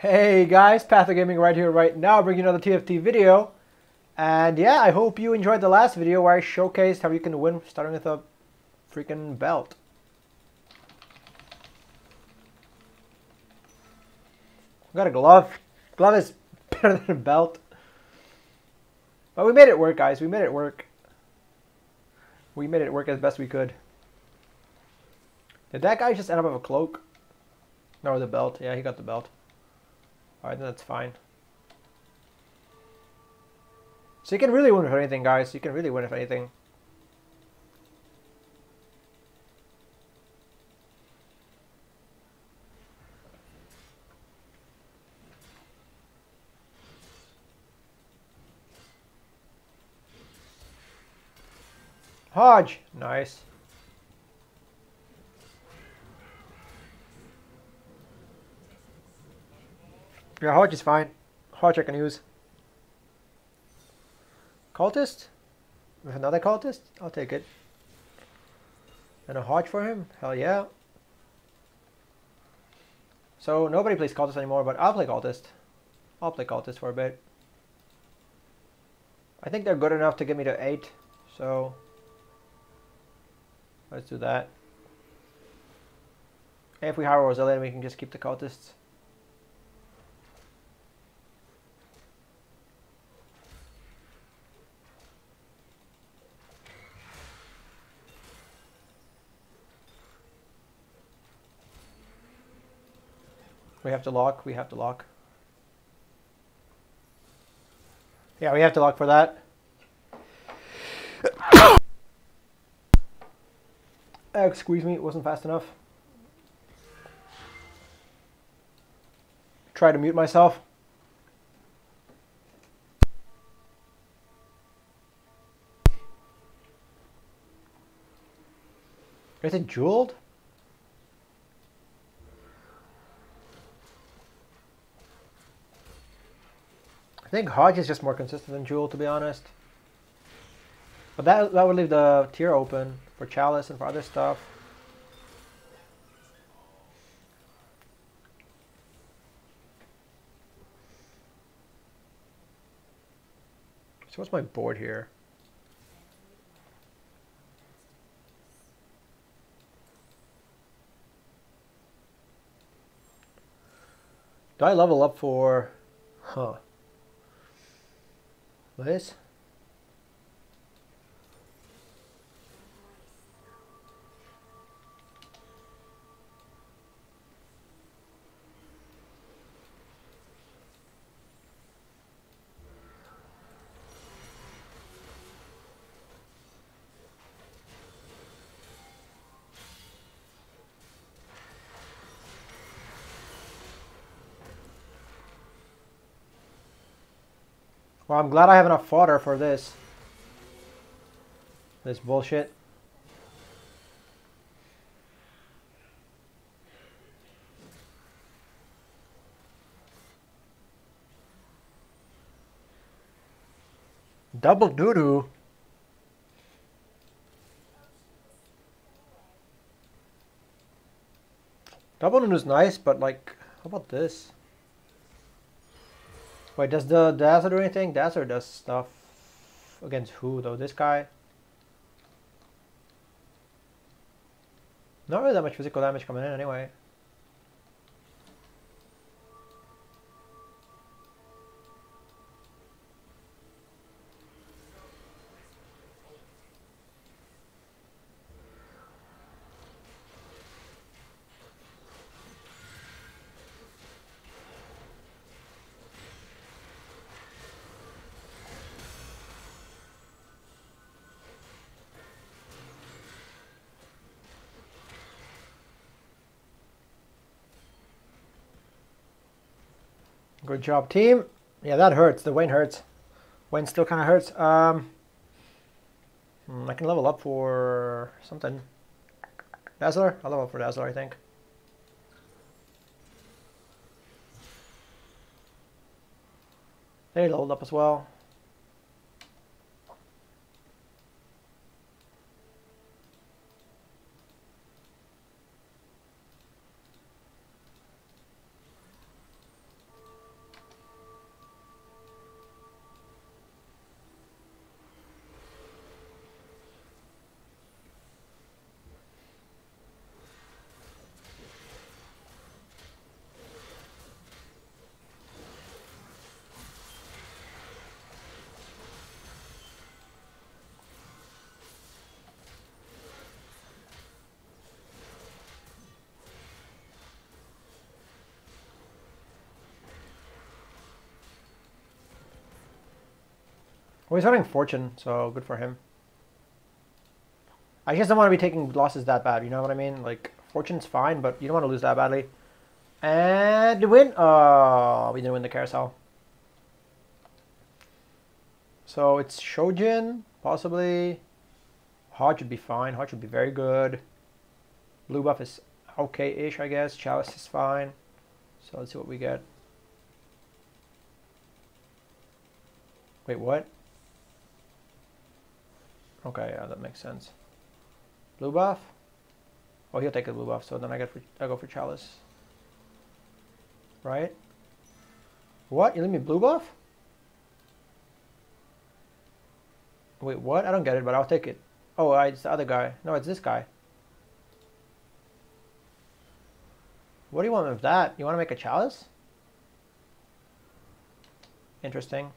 Hey guys, Path of Gaming right here, right now, bringing you another TFT video. And yeah, I hope you enjoyed the last video where I showcased how you can win starting with a freaking belt. I got a glove. Glove is better than a belt. But we made it work, guys. We made it work. We made it work as best we could. Did that guy just end up with a cloak? No, the belt. Yeah, he got the belt. Alright, then that's fine. So you can really win with anything, guys. You can really win with anything. Hodge! Nice. Yeah, Hodge is fine. Hodge I can use. Cultist? With another cultist? I'll take it. And a Hodge for him? Hell yeah. So nobody plays cultist anymore, but I'll play cultist. I'll play cultist for a bit. I think they're good enough to get me to 8, so let's do that. And if we hire Rosalien, we can just keep the cultists. We have to lock, we have to lock. Yeah, we have to lock for that. Excuse me, it wasn't fast enough. Try to mute myself. Is it jeweled? I think Hodge is just more consistent than Jewel, to be honest. But that would leave the tier open for Chalice and for other stuff. So what's my board here? Do I level up for... Huh. This? Well, I'm glad I have enough fodder for this. This bullshit. Double doo-doo. Double doo-doo is nice, but like, how about this? Wait, does the Dazzler do anything? Dazzler does stuff against who though? This guy? Not really that much physical damage coming in anyway. Good job, team. Yeah, that hurts. The Wayne hurts. Wayne still kind of hurts. I can level up for something. Dazzler? I'll level up for Dazzler, I think. They leveled up as well. Well, he's having fortune, so good for him. I just don't want to be taking losses that bad, you know what I mean? Like, fortune's fine, but you don't want to lose that badly. And the win! Oh, we didn't win the carousel. So it's Shojin, possibly. Heart should be fine. Heart should be very good. Blue buff is okay-ish, I guess. Chalice is fine. So let's see what we get. Wait, what? Okay, yeah, that makes sense. Blue buff? Oh, he'll take a blue buff, so then I go for Chalice. Right? What? You leave me blue buff? Wait, what? I don't get it, but I'll take it. Oh, it's the other guy. No, it's this guy. What do you want with that? You want to make a chalice? Interesting.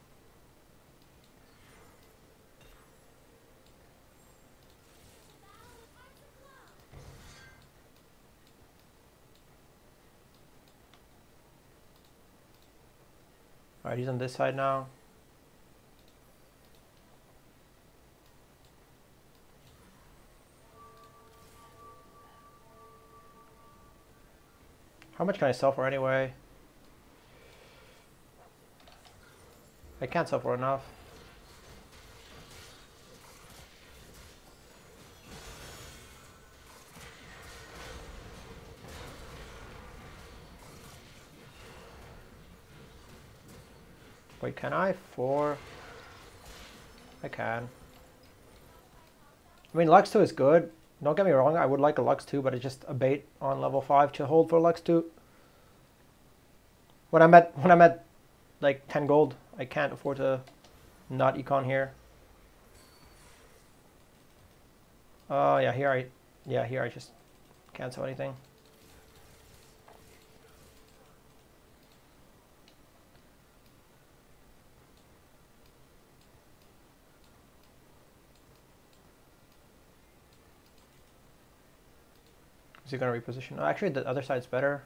Alright, he's on this side now. How much can I sell for anyway? I can't sell for enough. Wait, can I? Four? I can. I mean, Lux 2 is good. Don't get me wrong, I would like a Lux 2, but it's just a bait on level 5 to hold for Lux 2. When I'm at like 10 gold, I can't afford to not econ here. Yeah, here I just cancel anything. Is he going to reposition? Oh, actually, the other side's better.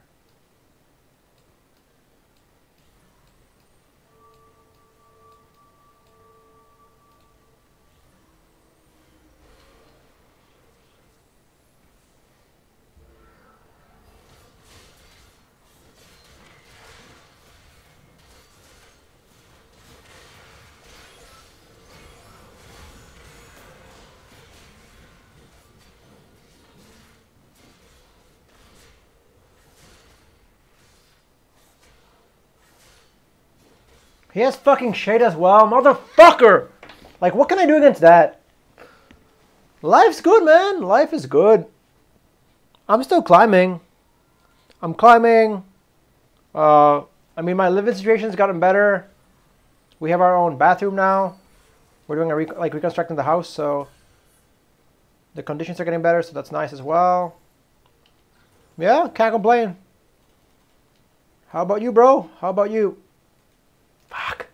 He has fucking shade as well, motherfucker! Like, what can I do against that? Life's good, man. Life is good. I'm still climbing. I'm climbing. I mean, my living situation's gotten better. We have our own bathroom now. We're doing a reconstructing the house, so the conditions are getting better, so that's nice as well. Yeah, can't complain. How about you, bro? How about you? Fuck.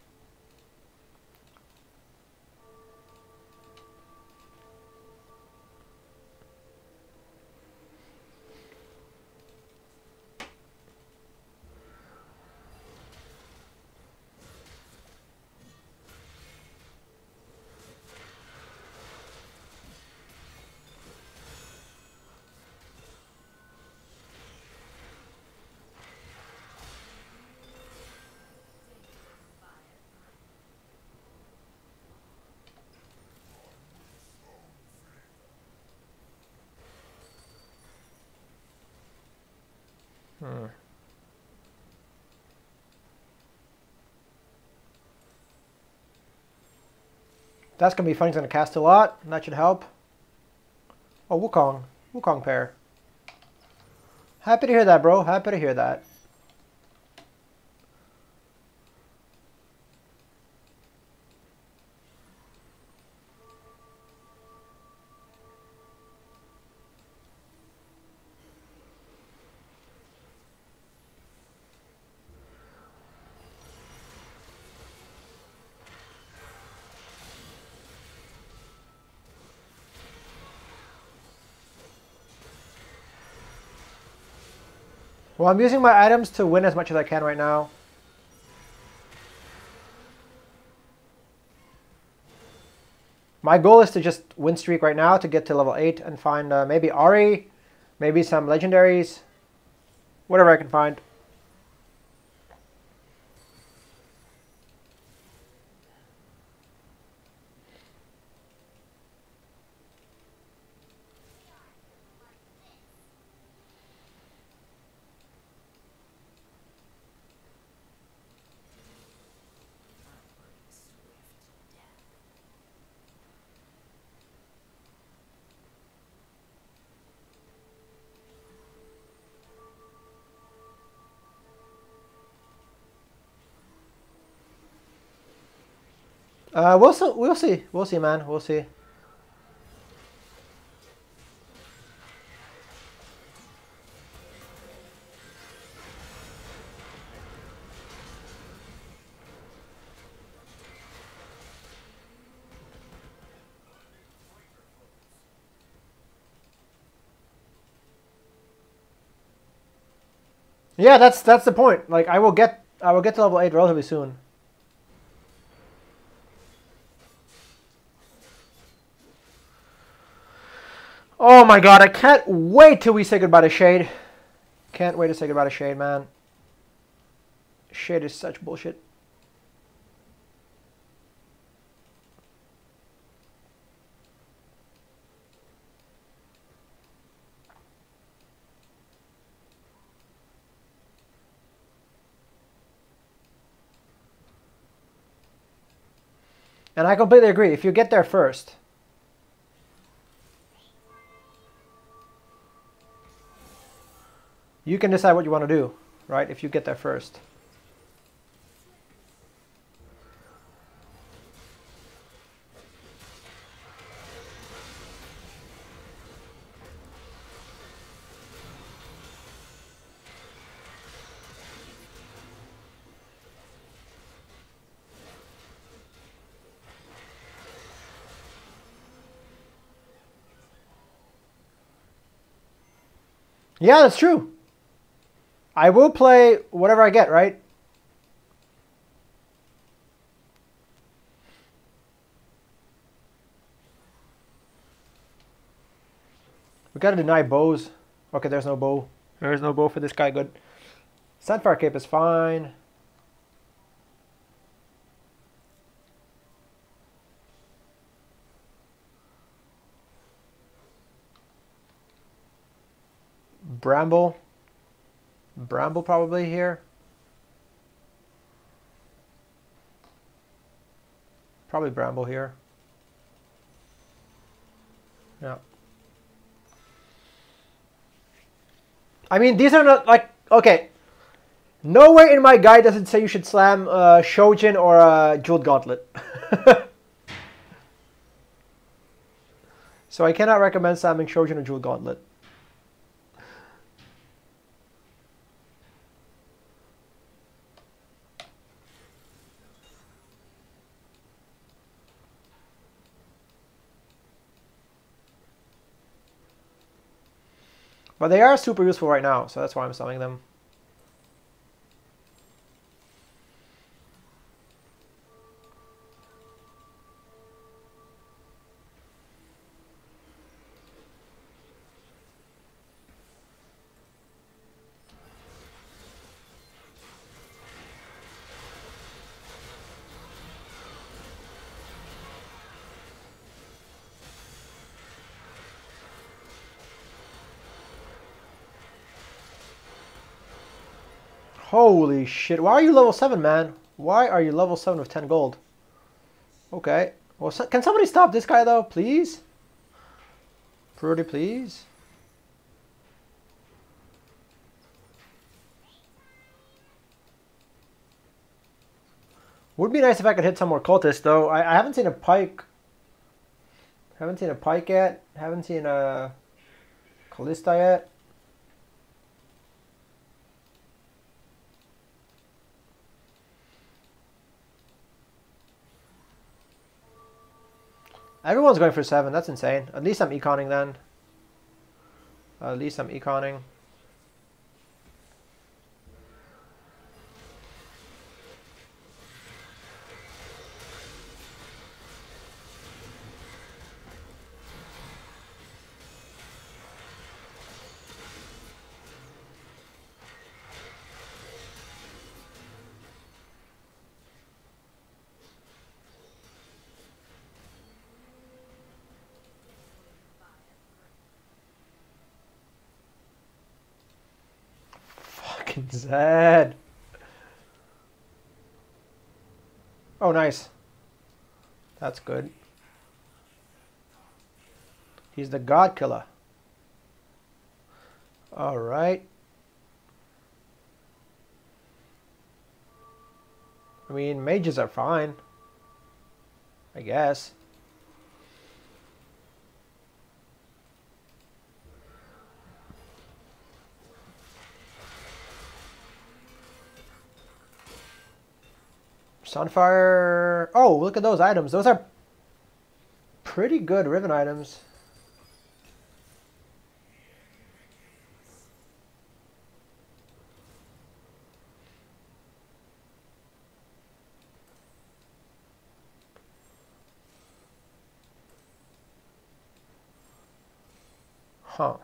That's going to be fun. He's going to cast a lot, and that should help. Oh, Wukong. Wukong pair. Happy to hear that, bro. Happy to hear that. Well, I'm using my items to win as much as I can right now. My goal is to just win streak right now to get to level 8 and find maybe Ahri, maybe some legendaries, whatever I can find. We'll see, man. We'll see. Yeah, that's the point. Like, I will get to level 8 relatively soon. Oh my god, I can't wait till we say goodbye to Shade. Can't wait to say goodbye to Shade, man. Shade is such bullshit. And I completely agree, if you get there first. You can decide what you want to do, right? If you get there first. Yeah, that's true. I will play whatever I get, right? We gotta deny bows. Okay, there's no bow. There's no bow for this guy, good. Sunfire cape is fine. Bramble. Bramble probably here. Probably Bramble here. Yeah. I mean, these are not like, okay. Nowhere in my guide does it say you should slam Shojin or Jeweled Gauntlet. So I cannot recommend slamming Shojin or Jeweled Gauntlet. But they are super useful right now, so that's why I'm selling them. Holy shit, why are you level 7, man? Why are you level 7 with 10 gold? Okay, well, so can somebody stop this guy though, please? Pretty please? Would be nice if I could hit some more cultists though. I haven't seen a Pyke. Haven't seen a Pyke yet. Haven't seen a Kalista yet. Everyone's going for 7, that's insane. At least I'm econing then. At least I'm econing. Zed. Oh, nice. That's good. He's the God Killer. All right. I mean, mages are fine, I guess. Sunfire. Oh, look at those items. Those are pretty good Riven items. Huh.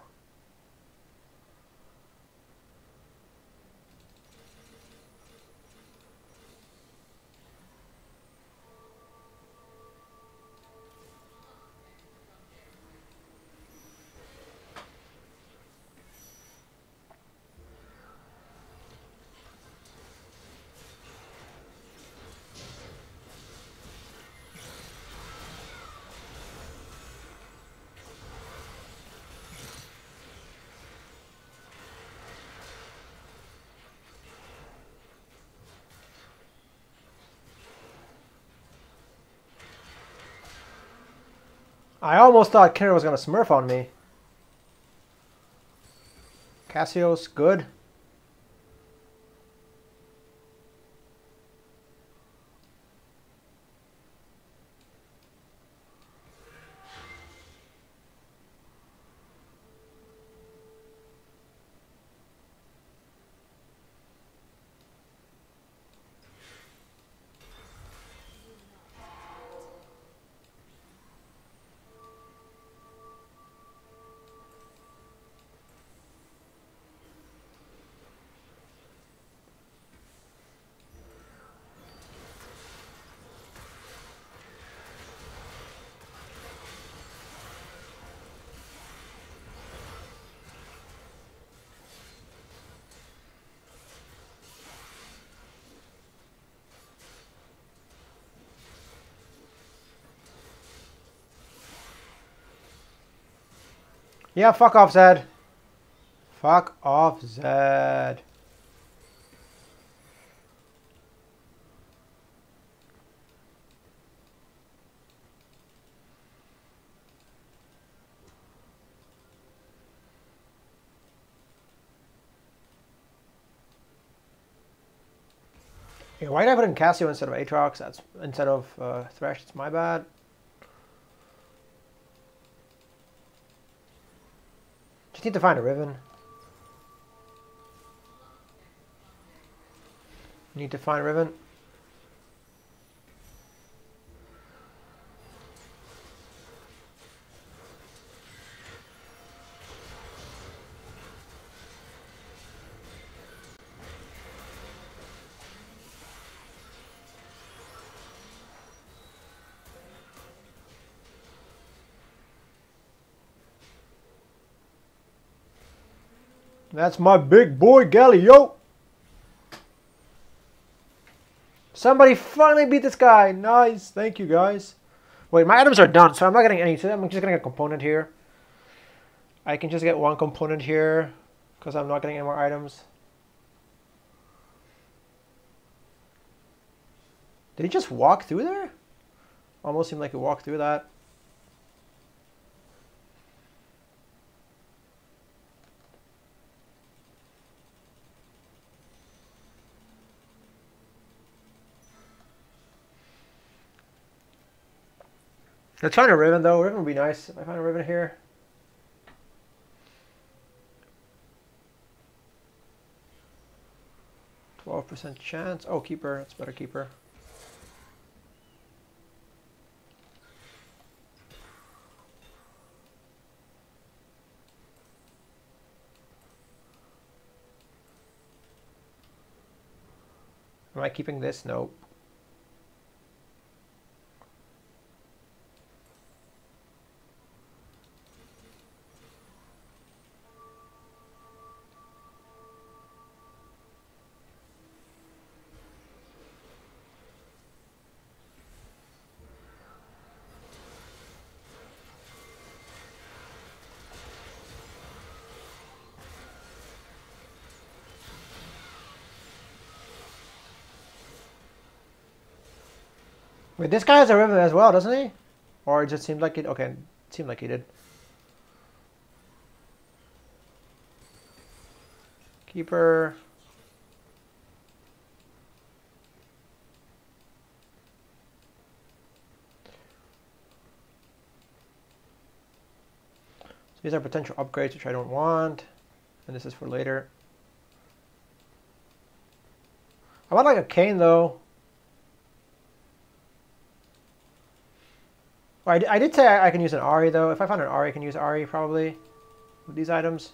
I almost thought Kira was going to smurf on me. Cassio's good. Yeah, fuck off, Zed. Fuck off, Zed. Yeah, why did I put in Cassio instead of Aatrox? That's instead of Thresh. It's my bad. Need to find a Riven. Need to find a Riven. That's my big boy, Galio. Somebody finally beat this guy. Nice. Thank you, guys. Wait, my items are done, so I'm not getting any to them. I'm just getting a component here. I can just get one component here because I'm not getting any more items. Did he just walk through there? Almost seemed like he walked through that. I'm trying a Riven though. Riven would be nice if I find a Riven here. %12 chance. Oh, Keeper. That's better, Keeper. Am I keeping this? Nope. Wait, this guy has a Riven as well, doesn't he? Or it just seemed like it. Okay, it seemed like he did. Keeper. So these are potential upgrades, which I don't want. And this is for later. I want like a cane though. Oh, I did say I can use an Ahri though. If I found an Ahri, I can use Ahri probably with these items.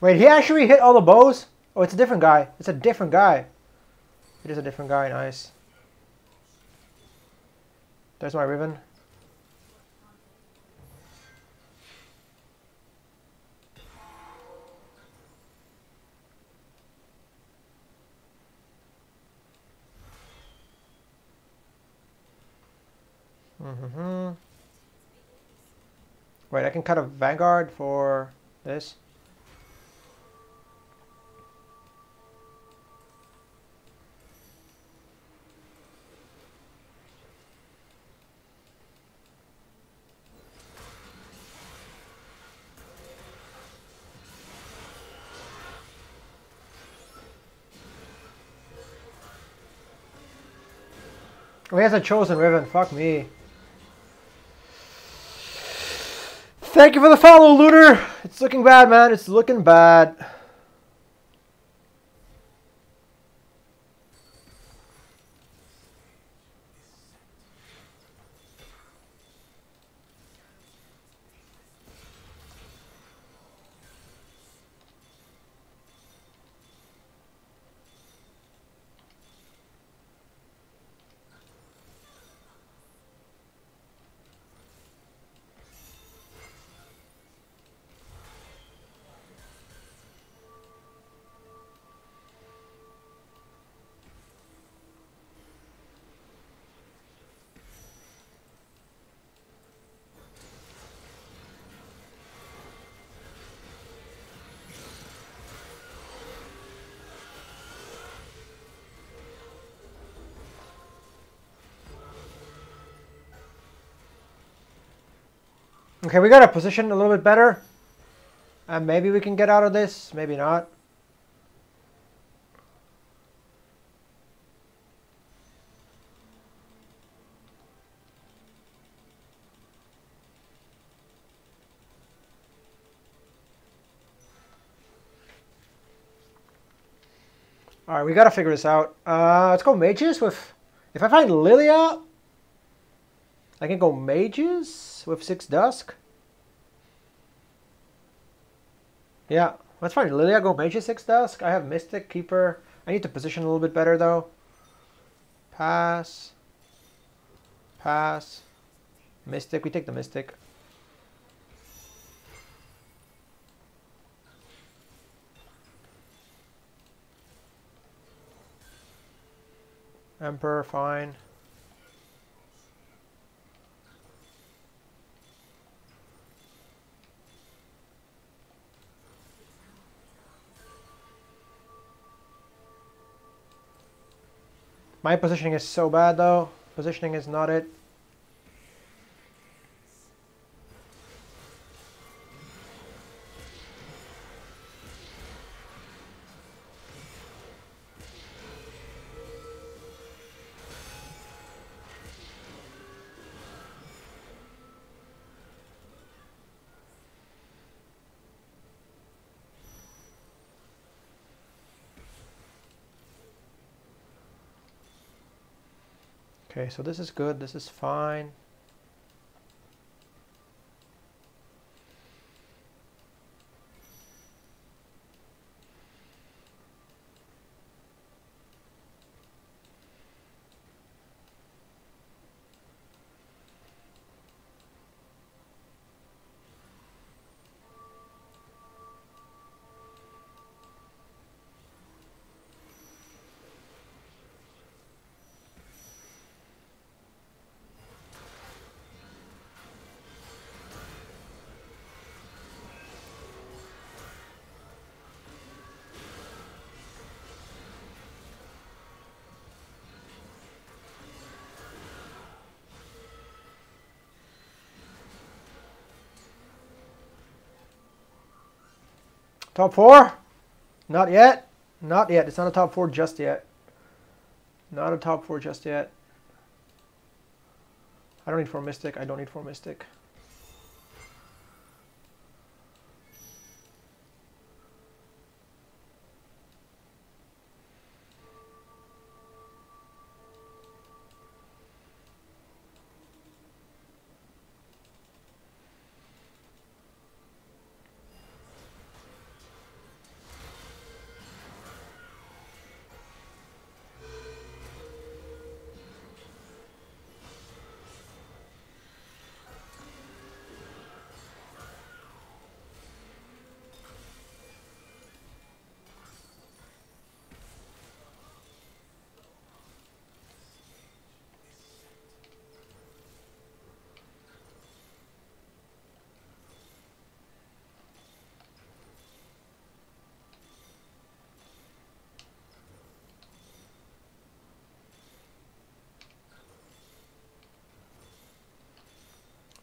Wait, he actually hit all the bows? Oh, it's a different guy. It's a different guy. It is a different guy, nice. There's my Riven. Wait, I can cut a Vanguard for this. Oh, he has a chosen Riven. Fuck me. Thank you for the follow, Looter. It's looking bad, man. It's looking bad. Okay, we got our position a little bit better. And maybe we can get out of this, maybe not. All right, we got to figure this out. Let's go mages with... If I find Lilia, I can go mages with 6 Dusk. Yeah, let's find Lilia, go mages 6 Dusk. I have Mystic, Keeper. I need to position a little bit better, though. Pass. Pass. Mystic, we take the Mystic. Emperor, fine. My positioning is so bad though. Positioning is not it. Okay, so this is good, this is fine. Top 4? Not yet. Not yet. It's not a top 4 just yet. Not a top 4 just yet. I don't need 4 Mystic. I don't need 4 Mystic.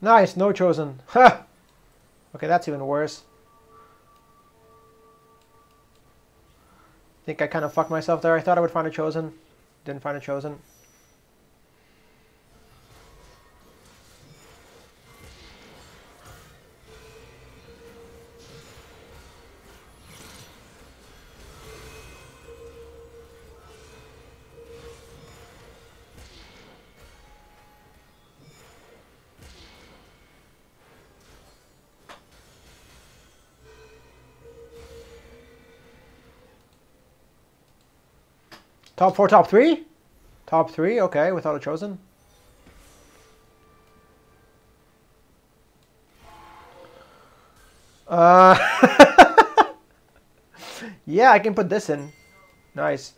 Nice, no chosen. Ha! Okay, that's even worse. I think I kind of fucked myself there. I thought I would find a chosen. Didn't find a chosen. Top 4, top 3? Top 3, okay, without a chosen. Yeah, I can put this in. Nice.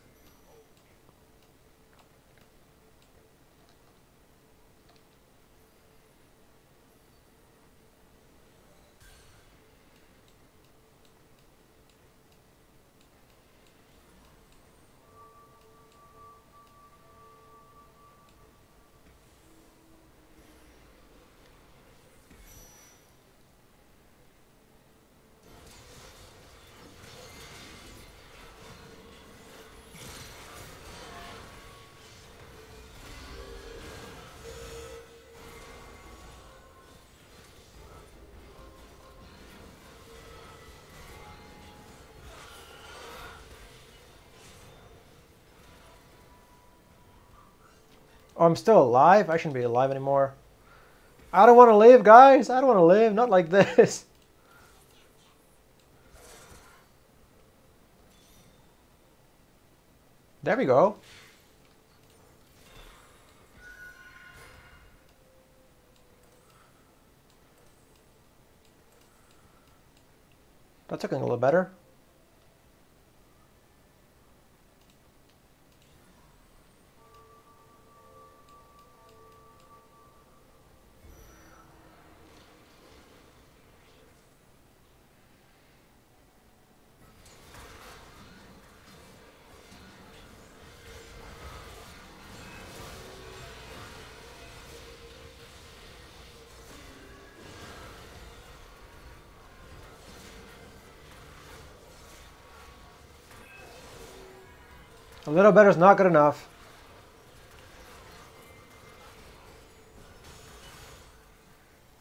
Oh, I'm still alive? I shouldn't be alive anymore. I don't want to live, guys. I don't want to live. Not like this. There we go. That's looking a little better. A little better is not good enough.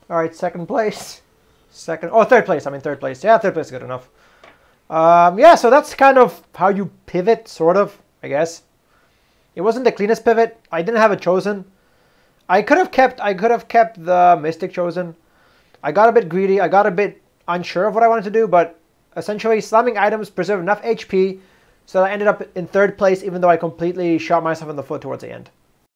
All right, second place. Third place. I mean, third place. Yeah, third place is good enough. Yeah, so that's kind of how you pivot, sort of, I guess. It wasn't the cleanest pivot. I didn't have it chosen. I could have kept the Mystic chosen. I got a bit greedy. I got a bit unsure of what I wanted to do, but essentially slamming items preserved enough HP. So I ended up in third place, even though I completely shot myself in the foot towards the end.